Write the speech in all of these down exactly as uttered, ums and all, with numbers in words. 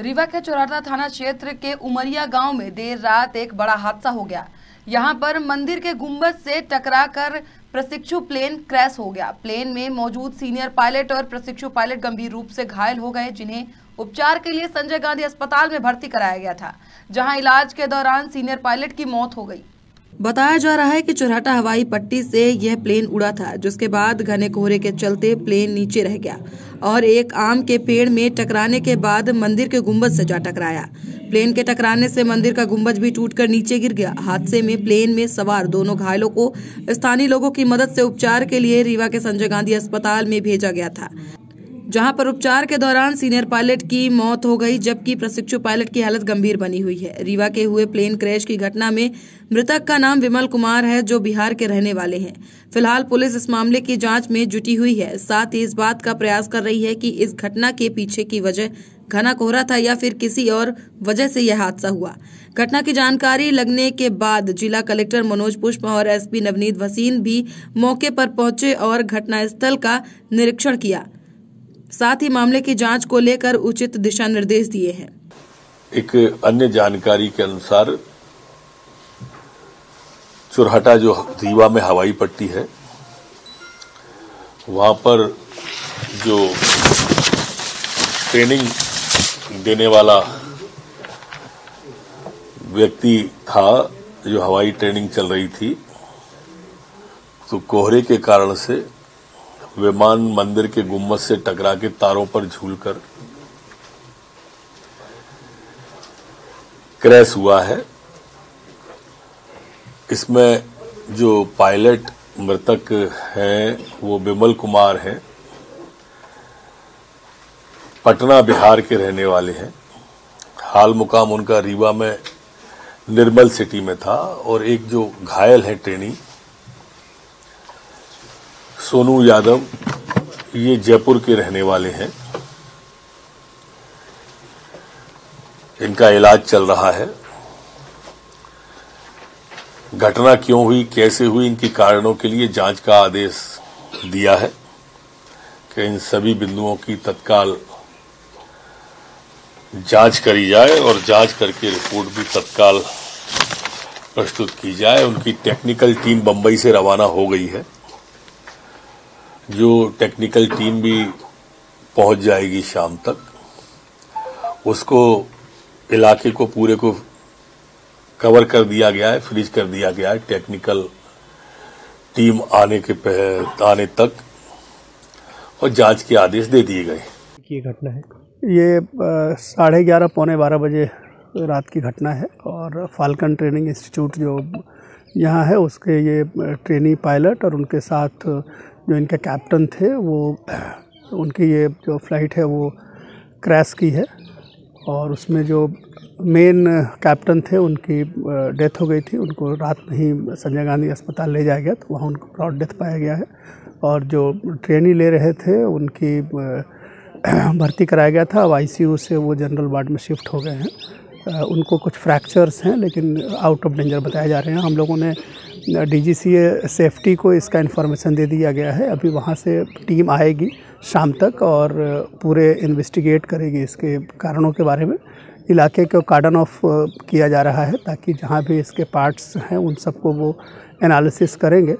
रीवा के चुरहाटा थाना क्षेत्र के उमरिया गांव में देर रात एक बड़ा हादसा हो गया। यहां पर मंदिर के गुंबद से टकराकर प्रशिक्षु प्लेन क्रैश हो गया। प्लेन में मौजूद सीनियर पायलट और प्रशिक्षु पायलट गंभीर रूप से घायल हो गए, जिन्हें उपचार के लिए संजय गांधी अस्पताल में भर्ती कराया गया था, जहां इलाज के दौरान सीनियर पायलट की मौत हो गई। बताया जा रहा है कि चुरहाटा हवाई पट्टी से यह प्लेन उड़ा था, जिसके बाद घने कोहरे के चलते प्लेन नीचे रह गया और एक आम के पेड़ में टकराने के बाद मंदिर के गुंबद से जा टकराया। प्लेन के टकराने से मंदिर का गुंबद भी टूटकर नीचे गिर गया। हादसे में प्लेन में सवार दोनों घायलों को स्थानीय लोगों की मदद से उपचार के लिए रीवा के संजय गांधी अस्पताल में भेजा गया था, जहां पर उपचार के दौरान सीनियर पायलट की मौत हो गई, जबकि प्रशिक्षु पायलट की हालत गंभीर बनी हुई है। रीवा के हुए प्लेन क्रैश की घटना में मृतक का नाम विमल कुमार है, जो बिहार के रहने वाले हैं। फिलहाल पुलिस इस मामले की जांच में जुटी हुई है, साथ ही इस बात का प्रयास कर रही है कि इस घटना के पीछे की वजह घना कोहरा था या फिर किसी और वजह से यह हादसा हुआ। घटना की जानकारी लगने के बाद जिला कलेक्टर मनोज पुष्प और एसपी नवनीत वसीन भी मौके पर पहुंचे और घटनास्थल का निरीक्षण किया, साथ ही मामले की जांच को लेकर उचित दिशा निर्देश दिए हैं। एक अन्य जानकारी के अनुसार चुरहाटा जो रीवा में हवाई पट्टी है, वहां पर जो ट्रेनिंग देने वाला व्यक्ति था, जो हवाई ट्रेनिंग चल रही थी, तो कोहरे के कारण से विमान मंदिर के गुंबद से टकरा के तारों पर झूलकर क्रैश हुआ है। इसमें जो पायलट मृतक हैं वो विमल कुमार हैं, पटना बिहार के रहने वाले हैं। हाल मुकाम उनका रीवा में निर्मल सिटी में था, और एक जो घायल है ट्रेनी सोनू यादव, ये जयपुर के रहने वाले हैं। इनका इलाज चल रहा है। घटना क्यों हुई, कैसे हुई, इनके कारणों के लिए जांच का आदेश दिया है कि इन सभी बिंदुओं की तत्काल जांच करी जाए और जांच करके रिपोर्ट भी तत्काल प्रस्तुत की जाए। उनकी टेक्निकल टीम बंबई से रवाना हो गई है, जो टेक्निकल टीम भी पहुंच जाएगी शाम तक। उसको इलाके को पूरे को कवर कर दिया गया है, फ्रीज कर दिया गया है टेक्निकल टीम आने के आने तक, और जांच के आदेश दे दिए गए। ये घटना है, ये साढ़े ग्यारह पौने बारह बजे रात की घटना है, और फाल्कन ट्रेनिंग इंस्टीट्यूट जो यहाँ है उसके ये ट्रेनी पायलट और उनके साथ जो इनके कैप्टन थे, वो उनकी ये जो फ्लाइट है वो क्रैश की है, और उसमें जो मेन कैप्टन थे उनकी डेथ हो गई थी। उनको रात में ही संजय गांधी अस्पताल ले जाया गया, तो वहाँ उनको ब्रॉड डेथ पाया गया है। और जो ट्रेनी ले रहे थे उनकी भर्ती कराया गया था, अब आईसीयू से वो जनरल वार्ड में शिफ्ट हो गए हैं। उनको कुछ फ्रैक्चर्स हैं, लेकिन आउट ऑफ डेंजर बताए जा रहे हैं। हम लोगों ने डीजीसीए सेफ्टी को इसका इन्फॉर्मेशन दे दिया गया है। अभी वहाँ से टीम आएगी शाम तक और पूरे इन्वेस्टिगेट करेगी इसके कारणों के बारे में। इलाके को कार्डन ऑफ किया जा रहा है, ताकि जहाँ भी इसके पार्ट्स हैं उन सबको वो एनालिसिस करेंगे।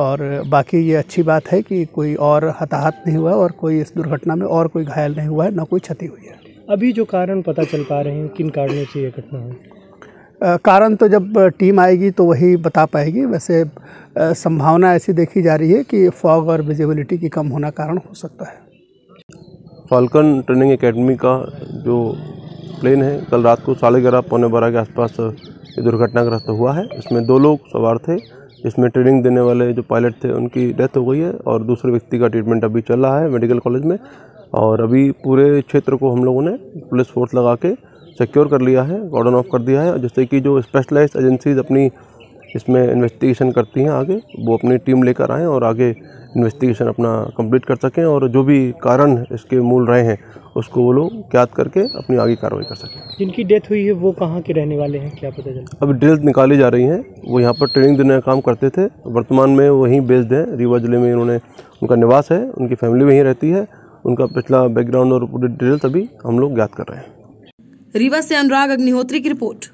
और बाकी ये अच्छी बात है कि कोई और हताहत नहीं हुआ और कोई इस दुर्घटना में और कोई घायल नहीं हुआ है, ना कोई क्षति हुई है। अभी जो कारण पता चल पा रहे हैं किन कारणों से ये घटना हुई, कारण तो जब टीम आएगी तो वही बता पाएगी। वैसे संभावना ऐसी देखी जा रही है कि फॉग और विजिबिलिटी की कम होना कारण हो सकता है। फाल्कन ट्रेनिंग एकेडमी का जो प्लेन है, कल रात को साढ़े ग्यारह पौने बारह के आसपास ये दुर्घटनाग्रस्त हुआ है। इसमें दो लोग सवार थे, इसमें ट्रेनिंग देने वाले जो पायलट थे उनकी डेथ हो गई है, और दूसरे व्यक्ति का ट्रीटमेंट अभी चल रहा है मेडिकल कॉलेज में। और अभी पूरे क्षेत्र को हम लोगों ने पुलिस फोर्स लगा के सिक्योर कर लिया है, कॉर्डन ऑफ कर दिया है, जिससे कि जो स्पेशलाइज्ड एजेंसीज अपनी इसमें इन्वेस्टिगेशन करती हैं आगे, वो अपनी टीम लेकर आएँ और आगे इन्वेस्टिगेशन अपना कंप्लीट कर सकें, और जो भी कारण इसके मूल रहे हैं उसको वो लोग ज्ञात करके अपनी आगे कार्रवाई कर सकें। जिनकी डेथ हुई है वो कहाँ के रहने वाले हैं, क्या पता चला? अब डिटेल्स निकाली जा रही हैं। वो यहाँ पर ट्रेनिंग देने का काम करते थे, वर्तमान में वहीं बेस्ड हैं। रीवा जिले में इन्होंने उनका निवास है, उनकी फैमिली वहीं रहती है। उनका पिछला बैकग्राउंड और पूरी डिटेल्स अभी हम लोग ज्ञात कर रहे हैं। रीवा से अनुराग अग्निहोत्री की रिपोर्ट।